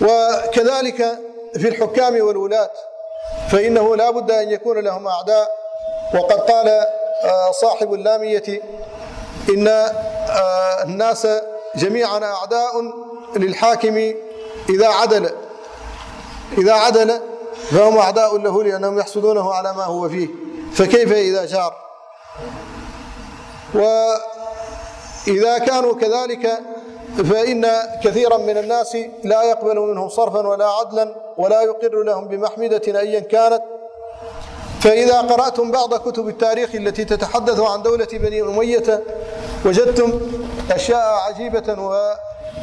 وكذلك في الحكام والولاة فإنه لا بد أن يكون لهم أعداء. وقد قال صاحب اللامية إن الناس جميعا أعداء للحاكم إذا عدل فهم أعداء له لأنهم يحسدونه على ما هو فيه، فكيف إذا جار؟ وإذا كانوا كذلك فإن كثيرا من الناس لا يقبل منهم صرفا ولا عدلا ولا يقر لهم بمحمدة أيا كانت. فإذا قرأتم بعض كتب التاريخ التي تتحدث عن دولة بني أمية وجدتم أشياء عجيبة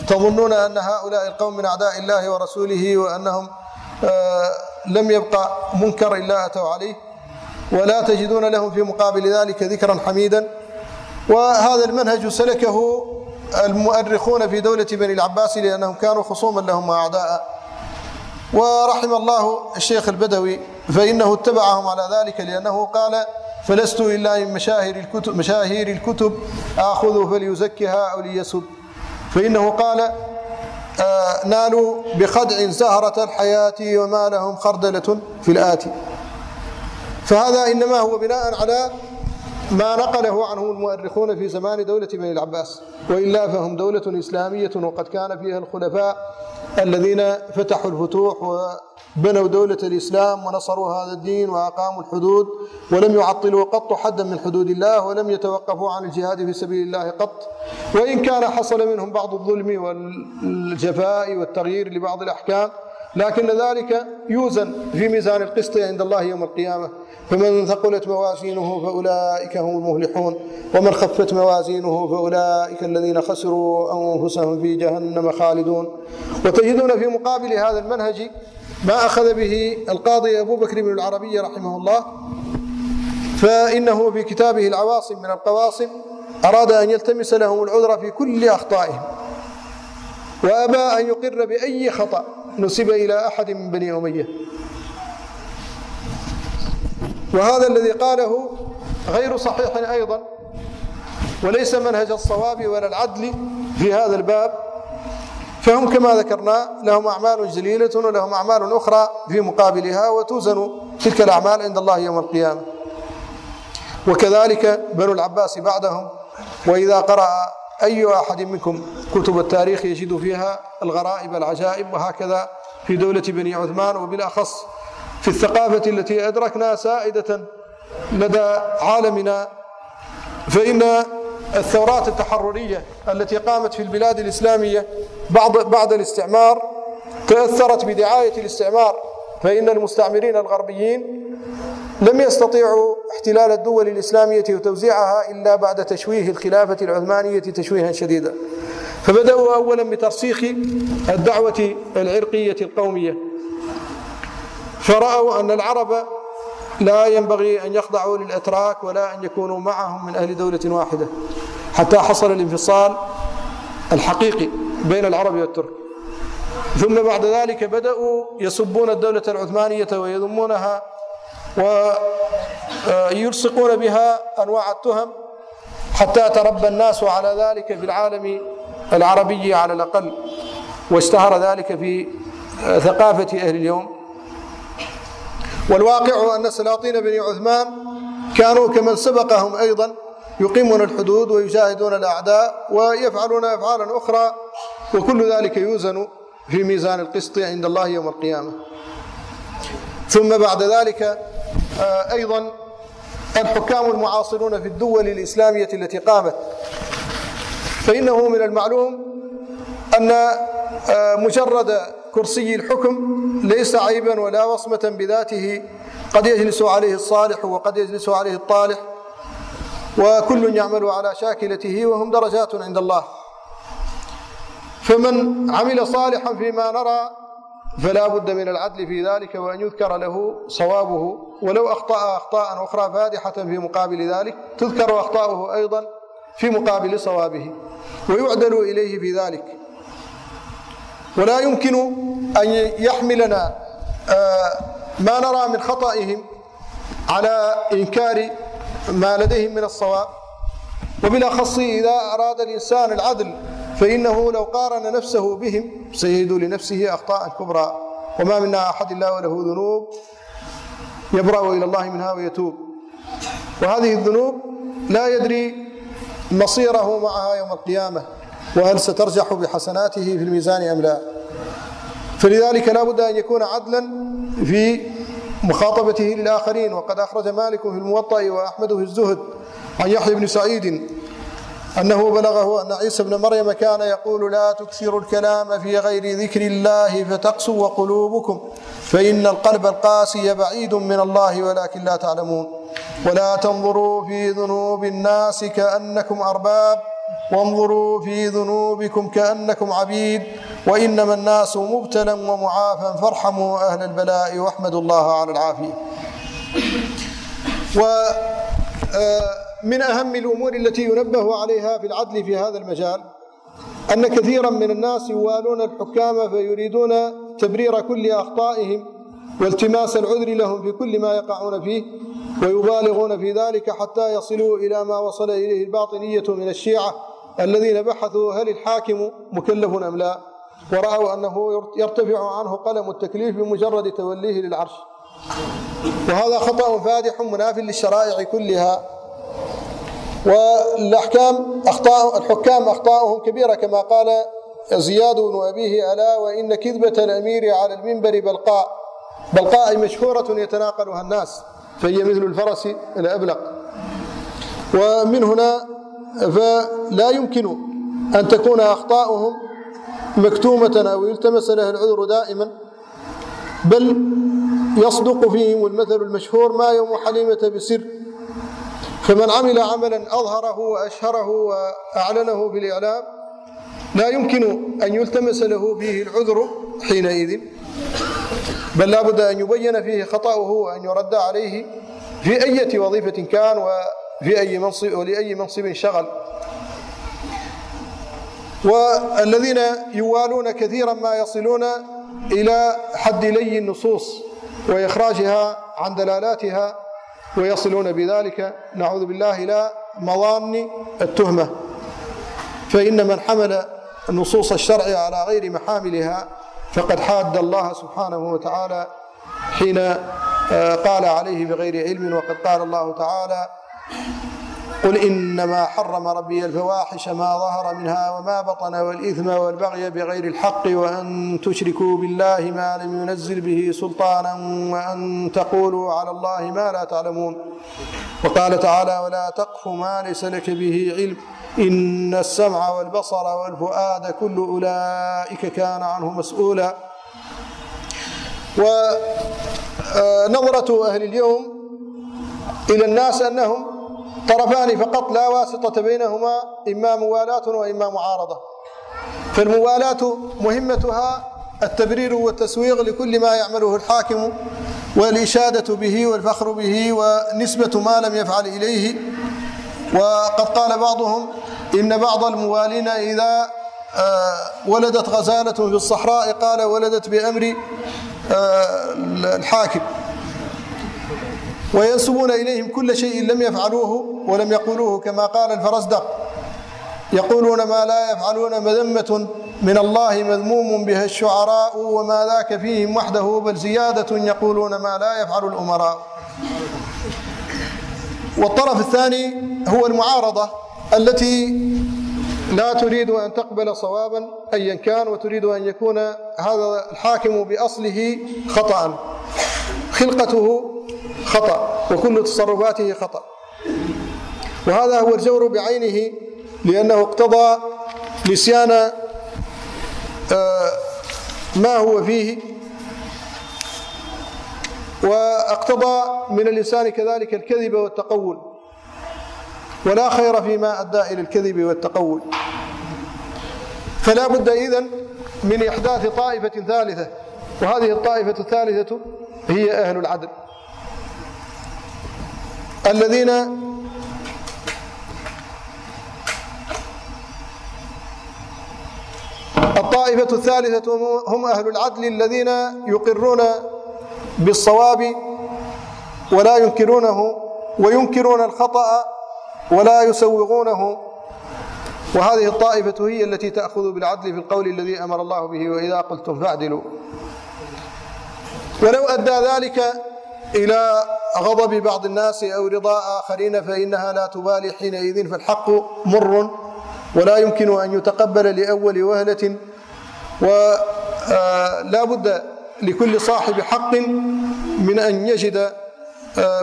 وتظنون أن هؤلاء القوم من أعداء الله ورسوله وأنهم لم يبقى منكر إلا أتوا عليه، ولا تجدون لهم في مقابل ذلك ذكرا حميدا. وهذا المنهج سلكه المؤرخون في دولة بني العباس لأنهم كانوا خصوما لهم وأعداء، ورحم الله الشيخ البدوي فإنه اتبعهم على ذلك لأنه قال: فلست إلا من مشاهير الكتب آخذ فليزكها أو ليسب. فإنه قال: نالوا بخدع زهرة الحياة وما لهم خردلة في الآتي. فهذا إنما هو بناء على ما نقله عنه المؤرخون في زمان دولة بني العباس، وإلا فهم دولة إسلامية وقد كان فيها الخلفاء الذين فتحوا الفتوح وبنوا دولة الإسلام ونصروا هذا الدين وأقاموا الحدود ولم يعطلوا قط حدا من حدود الله ولم يتوقفوا عن الجهاد في سبيل الله قط، وإن كان حصل منهم بعض الظلم والجفاء والتغيير لبعض الأحكام، لكن ذلك يوزن في ميزان القسط عند الله يوم القيامة. فمن ثقلت موازينه فأولئك هم المفلحون ومن خفت موازينه فأولئك الذين خسروا أنفسهم في جهنم خالدون. وتجدون في مقابل هذا المنهج ما أخذ به القاضي أبو بكر بن العربي رحمه الله، فإنه في كتابه العواصم من القواصم أراد أن يلتمس لهم العذر في كل أخطائهم، وأبى أن يقر بأي خطأ نسب إلى أحد من بني أمية. وهذا الذي قاله غير صحيح أيضا، وليس منهج الصواب ولا العدل في هذا الباب. فهم كما ذكرنا لهم أعمال جليلة ولهم أعمال أخرى في مقابلها، وتوزن تلك الأعمال عند الله يوم القيامة. وكذلك بنو العباس بعدهم. وإذا قرأ أي أحد منكم كتب التاريخ يجد فيها الغرائب العجائب، وهكذا في دولة بني عثمان، وبالأخص في الثقافة التي أدركنا سائدة لدى عالمنا. فإن الثورات التحررية التي قامت في البلاد الإسلامية بعد الاستعمار تأثرت بدعاية الاستعمار، فإن المستعمرين الغربيين لم يستطيعوا احتلال الدول الإسلامية وتوزيعها إلا بعد تشويه الخلافة العثمانية تشويها شديدا. فبدأوا أولا بترسيخ الدعوة العرقية القومية، فرأوا أن العرب لا ينبغي أن يخضعوا للأتراك ولا أن يكونوا معهم من أهل دولة واحدة، حتى حصل الانفصال الحقيقي بين العرب والترك. ثم بعد ذلك بدأوا يسبون الدولة العثمانية ويذمونها ويلصقون بها أنواع التهم، حتى تربى الناس على ذلك في العالم العربي على الأقل، واشتهر ذلك في ثقافة أهل اليوم. والواقع أن سلاطين بني عثمان كانوا كمن سبقهم أيضا يقيمون الحدود ويجاهدون الأعداء ويفعلون أفعالا أخرى، وكل ذلك يوزن في ميزان القسط عند الله يوم القيامة. ثم بعد ذلك أيضا الحكام المعاصرون في الدول الإسلامية التي قامت، فإنه من المعلوم أن مجرد كرسي الحكم ليس عيبا ولا وصمة بذاته، قد يجلس عليه الصالح وقد يجلس عليه الطالح، وكل يعمل على شاكلته، وهم درجات عند الله. فمن عمل صالحا فيما نرى فلا بد من العدل في ذلك وأن يذكر له صوابه، ولو أخطأ أخطاء أخرى فادحة في مقابل ذلك تذكر أخطاؤه أيضا في مقابل صوابه ويعدل إليه في ذلك. ولا يمكن أن يحملنا ما نرى من خطئهم على إنكار ما لديهم من الصواب، وبالأخص إذا أراد الإنسان العدل فإنه لو قارن نفسه بهم سيجد لنفسه أخطاء كبرى، وما منا أحد إلا وله ذنوب يبرأ إلى الله منها ويتوب، وهذه الذنوب لا يدري مصيره معها يوم القيامة، وهل سترجح بحسناته في الميزان أم لا. فلذلك لا بد أن يكون عدلا في مخاطبته للآخرين. وقد أخرج مالك في الموطأ وأحمد في الزهد عن يحيى بن سعيد أنه بلغه أن عيسى بن مريم كان يقول: لا تكثروا الكلام في غير ذكر الله فتقسو قلوبكم، فإن القلب القاسي بعيد من الله ولكن لا تعلمون، ولا تنظروا في ذنوب الناس كأنكم أرباب، وانظروا في ذنوبكم كأنكم عبيد، وإنما الناس مبتلى ومعافى فارحموا أهل البلاء، واحمدوا الله على العافية. ومن أهم الأمور التي ينبه عليها في العدل في هذا المجال أن كثيرا من الناس يوالون الحكام فيريدون تبرير كل أخطائهم والتماس العذر لهم في كل ما يقعون فيه، ويبالغون في ذلك حتى يصلوا إلى ما وصل إليه الباطنية من الشيعة الذين بحثوا هل الحاكم مكلف أم لا، ورأوا أنه يرتفع عنه قلم التكليف بمجرد توليه للعرش، وهذا خطأ فادح مناف للشرائع كلها. والأحكام الحكام أخطاؤهم كبيرة، كما قال زياد بن أبيه: ألا وإن كذبة الأمير على المنبر بلقاء مشهورة يتناقلها الناس، فهي مثل الفرس الأبلق. ومن هنا فلا يمكن أن تكون أخطاؤهم مكتومة أو يلتمس لها العذر دائما، بل يصدق فيهم المثل المشهور: ما يوم حليمة بسر، فمن عمل عملا أظهره وأشهره وأعلنه بالإعلام لا يمكن أن يلتمس له فيه العذر حينئذ، بل لا بد أن يبين فيه خطأه وأن يرد عليه في أي وظيفة كان وفي أي منصب ولأي منصب شغل. والذين يوالون كثيرا ما يصلون إلى حد لي النصوص وإخراجها عن دلالاتها، ويصلون بذلك نعوذ بالله إلى مظان التهمة، فإن من حمل نصوص الشرع على غير محاملها فقد حاد الله سبحانه وتعالى حين قال عليه بغير علم. وقد قال الله تعالى: قل إنما حرم ربي الفواحش ما ظهر منها وما بطن والإثم والبغي بغير الحق وأن تشركوا بالله ما لم ينزل به سلطانا وأن تقولوا على الله ما لا تعلمون. وقال تعالى: ولا تقف ما ليس لك به علم إن السمع والبصر والفؤاد كل أولئك كان عنه مسؤولا. ونظرة أهل اليوم إلى الناس أنهم طرفان فقط لا واسطة بينهما، إما موالاة وإما معارضة، فالموالاة مهمتها التبرير والتسويغ لكل ما يعمله الحاكم والإشادة به والفخر به ونسبة ما لم يفعل إليه. وقد قال بعضهم إن بعض الموالين إذا ولدت غزالة في الصحراء قال: ولدت بأمر الحاكم، وينسبون إليهم كل شيء لم يفعلوه ولم يقولوه، كما قال الفرزدق: يقولون ما لا يفعلون، مذمة من الله مذموم بها الشعراء، وما ذاك فيهم وحده بل زيادة يقولون ما لا يفعل الأمراء. والطرف الثاني هو المعارضة التي لا تريد أن تقبل صوابا أيا كان، وتريد أن يكون هذا الحاكم بأصله خطأ، خلقته خطأ وكل تصرفاته خطأ، وهذا هو الجور بعينه، لأنه اقتضى نسيان ما هو فيه، واقتضى من الإنسان كذلك الكذب والتقول، ولا خير فيما أدى إلى الكذب والتقول. فلا بد إذن من إحداث طائفة ثالثة، وهذه الطائفة الثالثة هي أهل العدل الذين الطائفة الثالثة هم أهل العدل الذين يقرون بالصواب ولا ينكرونه، وينكرون الخطأ ولا يسوغونه، وهذه الطائفة هي التي تأخذ بالعدل في القول الذي أمر الله به: وإذا قلتم فاعدلوا. ولو أدى ذلك إلى غضب بعض الناس أو رضاء آخرين فإنها لا تبالي حينئذ، فالحق مر ولا يمكن أن يتقبل لأول وهلة، ولا بد لكل صاحب حق من أن يجد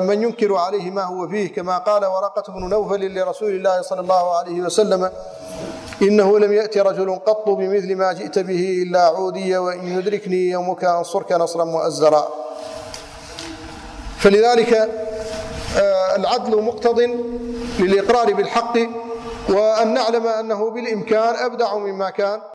من ينكر عليه ما هو فيه، كما قال ورقة بن نوفل لرسول الله صلى الله عليه وسلم: إنه لم يأتي رجل قط بمثل ما جئت به إلا عودي، وإن يدركني يومك أنصرك نصرا مؤزرا. فلذلك العدل مقتض للإقرار بالحق، وأن نعلم أنه بالإمكان أبدع مما كان.